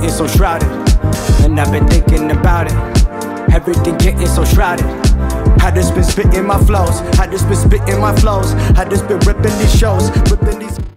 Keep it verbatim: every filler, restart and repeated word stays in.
getting so shrouded, and I've been thinking about it. Everything getting so shrouded. I just been spitting my flows, I just been spitting my flows, I just been ripping these shows, ripping these